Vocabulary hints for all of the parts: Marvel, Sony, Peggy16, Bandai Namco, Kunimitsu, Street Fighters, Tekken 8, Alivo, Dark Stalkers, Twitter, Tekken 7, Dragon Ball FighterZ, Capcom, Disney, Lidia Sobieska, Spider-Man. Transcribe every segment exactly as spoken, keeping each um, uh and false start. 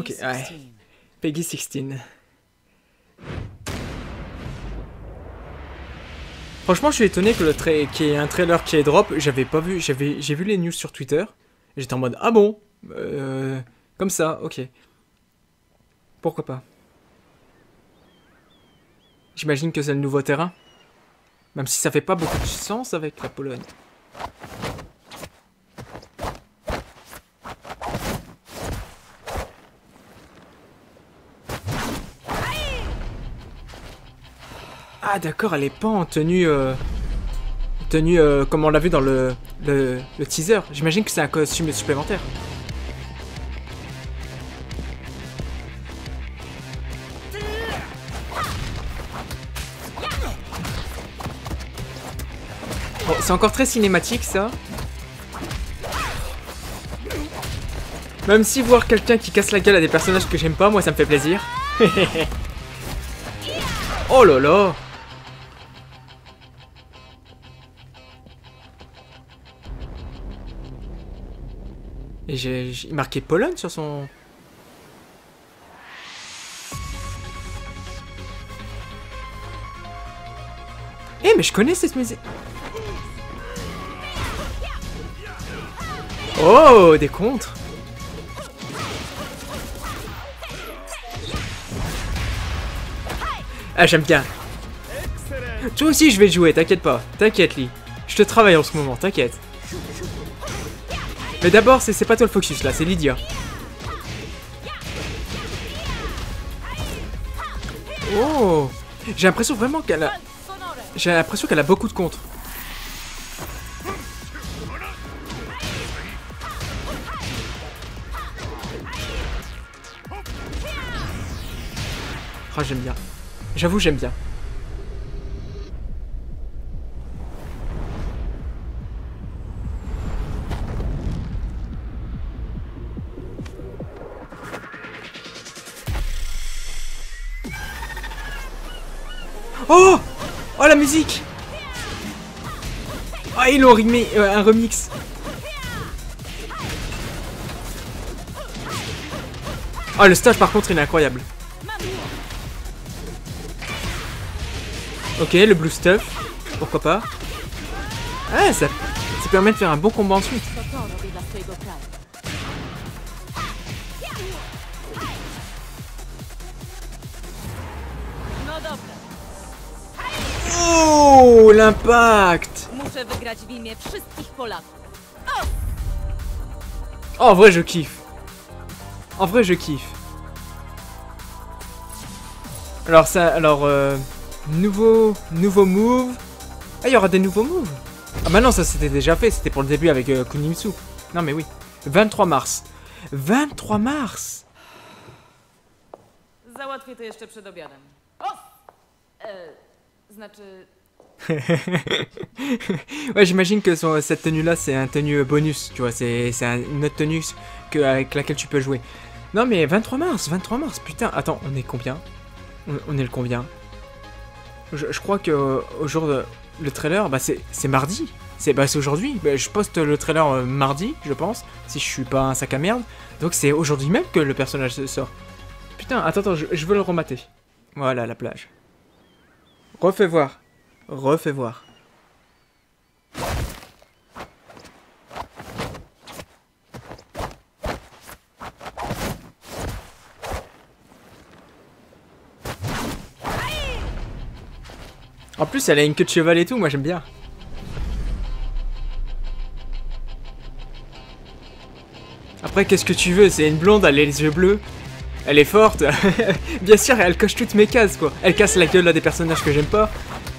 Ok, ouais. Peggy seize. Franchement, je suis étonné que le trait qu'il y ait un trailer qui est drop. J'avais pas vu, j'avais, j'ai vu les news sur Twitter. J'étais en mode ah bon, euh, comme ça, ok. Pourquoi pas. J'imagine que c'est le nouveau terrain. Même si ça fait pas beaucoup de sens avec la Pologne. Ah d'accord, elle est pas en tenue, euh, tenue euh, comme on l'a vu dans le, le, le teaser. J'imagine que c'est un costume supplémentaire. Bon, c'est encore très cinématique ça. Même si voir quelqu'un qui casse la gueule à des personnages que j'aime pas, moi ça me fait plaisir. Oh là là. Et j'ai marqué Pologne sur son... Eh hey, mais je connais cette musique. Oh, des contres. Ah, j'aime bien. Toi aussi je vais jouer, t'inquiète pas. T'inquiète, Lee. Je te travaille en ce moment, t'inquiète. Mais d'abord, c'est pas toi le focus là, c'est Lidia. Oh. J'ai l'impression vraiment qu'elle a... J'ai l'impression qu'elle a beaucoup de contre. Ah, j'aime bien. J'avoue, j'aime bien. Oh! Oh, la musique! Ah, oh, ils l'ont rimé, euh, un remix. Ah, oh, le stage, par contre, il est incroyable. Ok, le blue stuff, pourquoi pas. Ah, ça, ça permet de faire un bon combat ensuite. Oh, l'impact. Oh, en vrai, je kiffe. En vrai, je kiffe. Alors ça, alors... Euh... Nouveau, nouveau move. Ah, il y aura des nouveaux moves. Ah bah non, ça c'était déjà fait, c'était pour le début avec euh, Kunimitsu. Non mais oui, vingt-trois mars. vingt-trois mars. Załatwię to jeszcze przed obiadem. O! Euh, znaczy... Ouais, j'imagine que son, cette tenue-là, c'est un tenue bonus, tu vois, c'est un, une autre tenue que, avec laquelle tu peux jouer. Non mais vingt-trois mars, vingt-trois mars, putain, attends, on est combien? on, on est le combien? Je, je crois que euh, au jour de, le trailer, bah c'est mardi, c'est bah, aujourd'hui. Bah, je poste le trailer euh, mardi, je pense, si je suis pas un sac à merde. Donc c'est aujourd'hui même que le personnage se sort. Putain, attends, attends, je, je veux le remater. Voilà la plage. Refais voir, refais voir. En plus, elle a une queue de cheval et tout, moi j'aime bien. Après, qu'est-ce que tu veux? C'est une blonde, elle a les yeux bleus. Elle est forte. Bien sûr, elle coche toutes mes cases, quoi. Elle casse la gueule à des personnages que j'aime pas.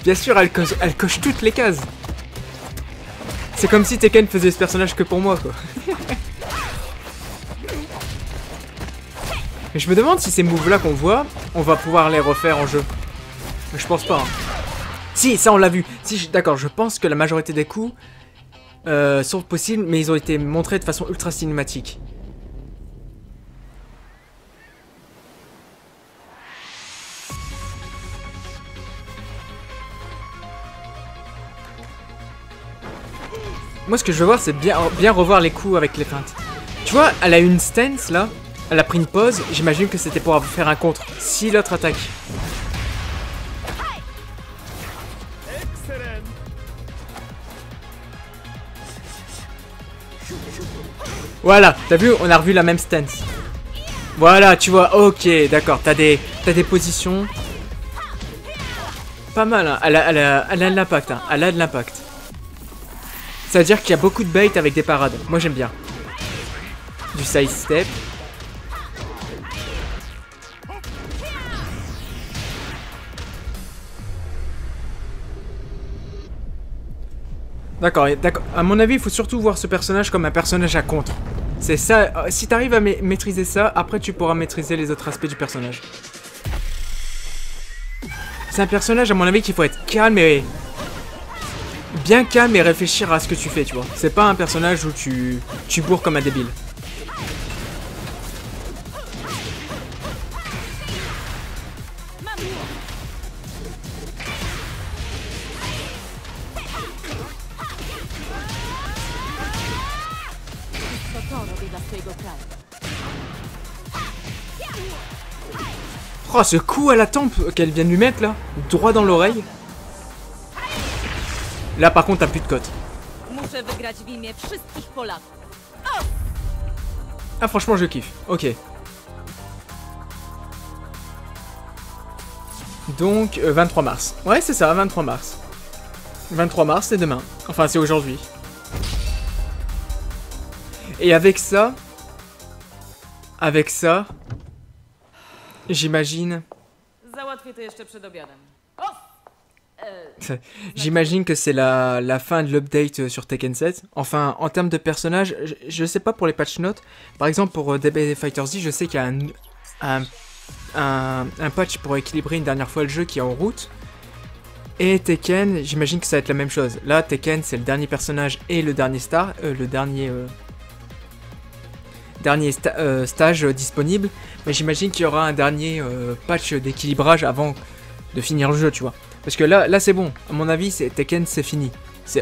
Bien sûr, elle coche, elle coche toutes les cases. C'est comme si Tekken faisait ce personnage que pour moi, quoi. Mais je me demande si ces moves-là qu'on voit, on va pouvoir les refaire en jeu. Mais je pense pas, hein. Si, ça on l'a vu. Si, d'accord, je pense que la majorité des coups euh, sont possibles, mais ils ont été montrés de façon ultra cinématique. Moi, ce que je veux voir, c'est bien, bien revoir les coups avec les feintes. Tu vois, elle a une stance là. Elle a pris une pause, j'imagine que c'était pour faire un contre. Si l'autre attaque. Voilà, t'as vu, on a revu la même stance. Voilà, tu vois, ok, d'accord, t'as des, t'as des positions. Pas mal, hein. elle, a, elle, a, elle a de l'impact, hein. Elle a de l'impact. Ça veut dire qu'il y a beaucoup de bait avec des parades, moi j'aime bien. Du side step. D'accord, d'accord. À mon avis, il faut surtout voir ce personnage comme un personnage à contre. C'est ça. Si t'arrives à ma maîtriser ça, après tu pourras maîtriser les autres aspects du personnage. C'est un personnage, à mon avis, qu'il faut être calme et... bien calme et réfléchir à ce que tu fais, tu vois. C'est pas un personnage où tu... tu bourres comme un débile. Oh, ce coup à la tempe qu'elle vient de lui mettre là, droit dans l'oreille. Là par contre t'as plus de cote. Ah franchement je kiffe, ok. Donc euh, vingt-trois mars. Ouais c'est ça, vingt-trois mars. vingt-trois mars c'est demain, enfin c'est aujourd'hui. Et avec ça... Avec ça... J'imagine... J'imagine que c'est la, la fin de l'update sur Tekken sept. Enfin, en termes de personnages, je, je sais pas pour les patch notes. Par exemple, pour D B FighterZ, je sais qu'il y a un, un, un, un patch pour équilibrer une dernière fois le jeu qui est en route. Et Tekken, j'imagine que ça va être la même chose. Là, Tekken, c'est le dernier personnage et le dernier star... Euh, le dernier... Euh, dernier sta euh, stage euh, disponible, mais j'imagine qu'il y aura un dernier euh, patch d'équilibrage avant de finir le jeu, tu vois. Parce que là, là c'est bon, à mon avis, Tekken, c'est fini.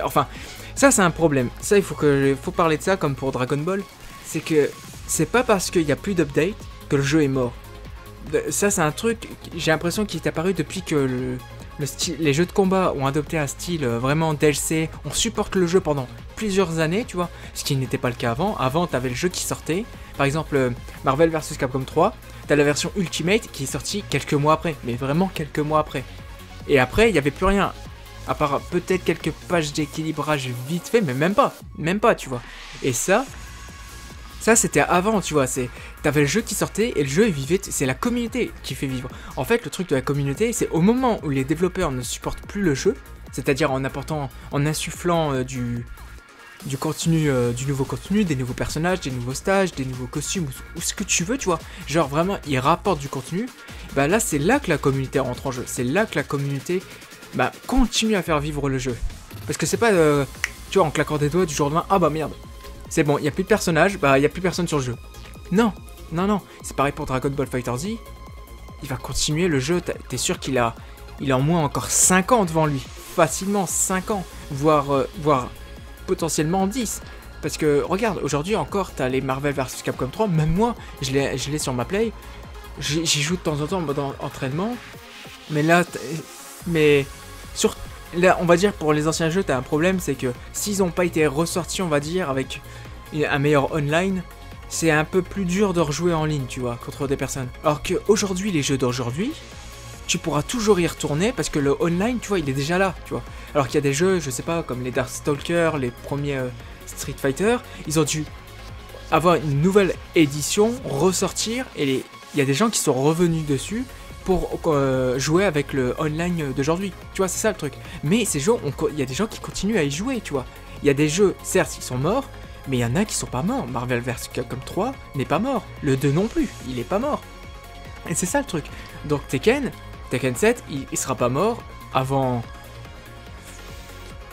Enfin, ça c'est un problème. Ça, il faut, que, faut parler de ça comme pour Dragon Ball. C'est que c'est pas parce qu'il n'y a plus d'update que le jeu est mort. Ça, c'est un truc, j'ai l'impression qu'il est apparu depuis que le, le style, les jeux de combat ont adopté un style vraiment D L C. On supporte le jeu pendant plusieurs années, tu vois, ce qui n'était pas le cas avant. Avant, t'avais le jeu qui sortait. Par exemple, Marvel vs Capcom trois, t'as la version Ultimate qui est sortie quelques mois après, mais vraiment quelques mois après. Et après, il n'y avait plus rien, à part peut-être quelques pages d'équilibrage vite fait, mais même pas, même pas, tu vois. Et ça... Ça, c'était avant, tu vois, c'est... T'avais le jeu qui sortait et le jeu, il vivait... C'est la communauté qui fait vivre. En fait, le truc de la communauté, c'est au moment où les développeurs ne supportent plus le jeu, c'est-à-dire en apportant... En insufflant euh, du... Du contenu... Euh, du nouveau contenu, des nouveaux personnages, des nouveaux stages, des nouveaux costumes, ou, ou ce que tu veux, tu vois. Genre, vraiment, ils rapportent du contenu. Bah là, c'est là que la communauté rentre en jeu. C'est là que la communauté... Bah, continue à faire vivre le jeu. Parce que c'est pas... Euh, tu vois, en claquant des doigts du jour au lendemain, ah bah merde. C'est bon, il n'y a plus de personnages, bah il n'y a plus personne sur le jeu. Non, non, non, c'est pareil pour Dragon Ball FighterZ. Il va continuer le jeu, t'es sûr qu'il a, il a au moins encore cinq ans devant lui. Facilement cinq ans, voire, euh, voire potentiellement dix. Parce que regarde, aujourd'hui encore, t'as les Marvel vs Capcom trois, même moi, je l'ai sur ma play. J'y joue de temps en temps en mode entraînement. Mais là, mais sur, là, on va dire pour les anciens jeux, t'as un problème, c'est que s'ils n'ont pas été ressortis, on va dire, avec un meilleur online, c'est un peu plus dur de rejouer en ligne, tu vois, contre des personnes. Alors qu'aujourd'hui, les jeux d'aujourd'hui, tu pourras toujours y retourner parce que le online, tu vois, il est déjà là, tu vois. Alors qu'il y a des jeux, je sais pas, comme les Dark Stalkers, les premiers euh, Street Fighters, ils ont dû avoir une nouvelle édition, ressortir, et les... il y a des gens qui sont revenus dessus pour euh, jouer avec le online d'aujourd'hui. Tu vois, c'est ça le truc. Mais ces jeux, il y a des gens qui continuent à y jouer, tu vois. Il y a des jeux, certes, qui sont morts, mais il y en a qui sont pas morts. Marvel vs Capcom trois n'est pas mort. Le deux non plus, il est pas mort. Et c'est ça le truc. Donc Tekken, Tekken sept, il, il sera pas mort avant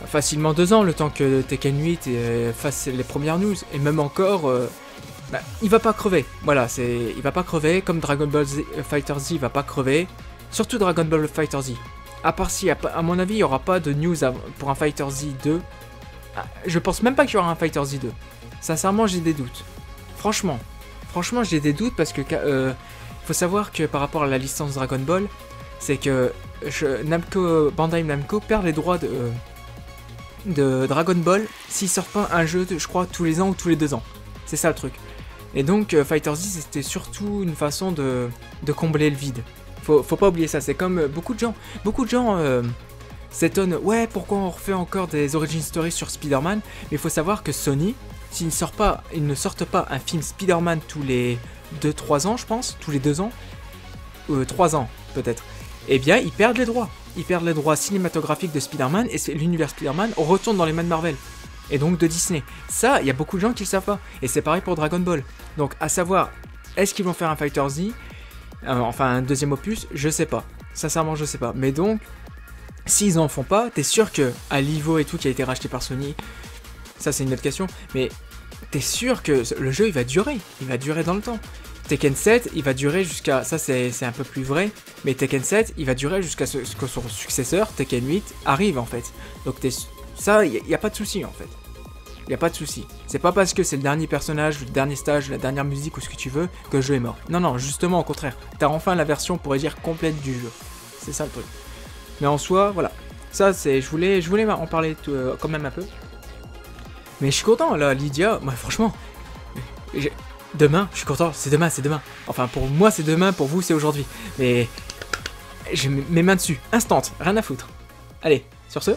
facilement deux ans, le temps que Tekken huit euh, fasse les premières news. Et même encore, euh, bah, il va pas crever. Voilà, c'est, il va pas crever, comme Dragon Ball FighterZ va pas crever. Surtout Dragon Ball FighterZ. À part si, à, à mon avis, il y aura pas de news pour un FighterZ deux. Je pense même pas qu'il y aura un FighterZ deux. Sincèrement, j'ai des doutes. Franchement, Franchement, j'ai des doutes parce que euh, faut savoir que par rapport à la licence Dragon Ball, c'est que je, Namco, Bandai Namco perd les droits de, euh, de Dragon Ball s'ils sortent pas un jeu, de, je crois, tous les ans ou tous les deux ans. C'est ça le truc. Et donc, euh, FighterZ, c'était surtout une façon de, de combler le vide. Faut, faut pas oublier ça, c'est comme euh, beaucoup de gens. Beaucoup de gens euh, s'étonnent, ouais, pourquoi on refait encore des origin stories sur Spider-Man? Mais faut savoir que Sony, s'ils ne sortent pas, ils ne sortent pas un film Spider-Man tous les deux trois ans, je pense, tous les deux ans, euh, trois ans peut-être, eh bien, ils perdent les droits. Ils perdent les droits cinématographiques de Spider-Man et l'univers Spider-Man retourne dans les mains de Marvel. Et donc de Disney. Ça, il y a beaucoup de gens qui le savent pas. Et c'est pareil pour Dragon Ball. Donc à savoir, est-ce qu'ils vont faire un FighterZ, euh, enfin un deuxième opus, je sais pas. Sincèrement, je sais pas. Mais donc, s'ils en font pas, t'es sûr que Alivo et tout qui a été racheté par Sony, ça c'est une autre question. Mais t'es sûr que le jeu il va durer, il va durer dans le temps. Tekken sept, il va durer jusqu'à, ça c'est un peu plus vrai, mais Tekken sept, il va durer jusqu'à ce que son successeur, Tekken huit, arrive en fait. Donc t'es ça, il n'y a, a pas de souci en fait. Il n'y a pas de souci. C'est pas parce que c'est le dernier personnage, le dernier stage, la dernière musique ou ce que tu veux que le jeu est mort. Non, non, justement, au contraire. T'as enfin la version, on pourrait dire, complète du jeu. C'est ça le truc. Mais en soi, voilà. Ça, c'est, je voulais, je voulais en parler tout, euh, quand même un peu. Mais je suis content, là, Lidia. Moi, bah, franchement, demain, je suis content. C'est demain, c'est demain. Enfin, pour moi, c'est demain, pour vous, c'est aujourd'hui. Mais j'ai mes mains dessus. Instant, rien à foutre. Allez, sur ce.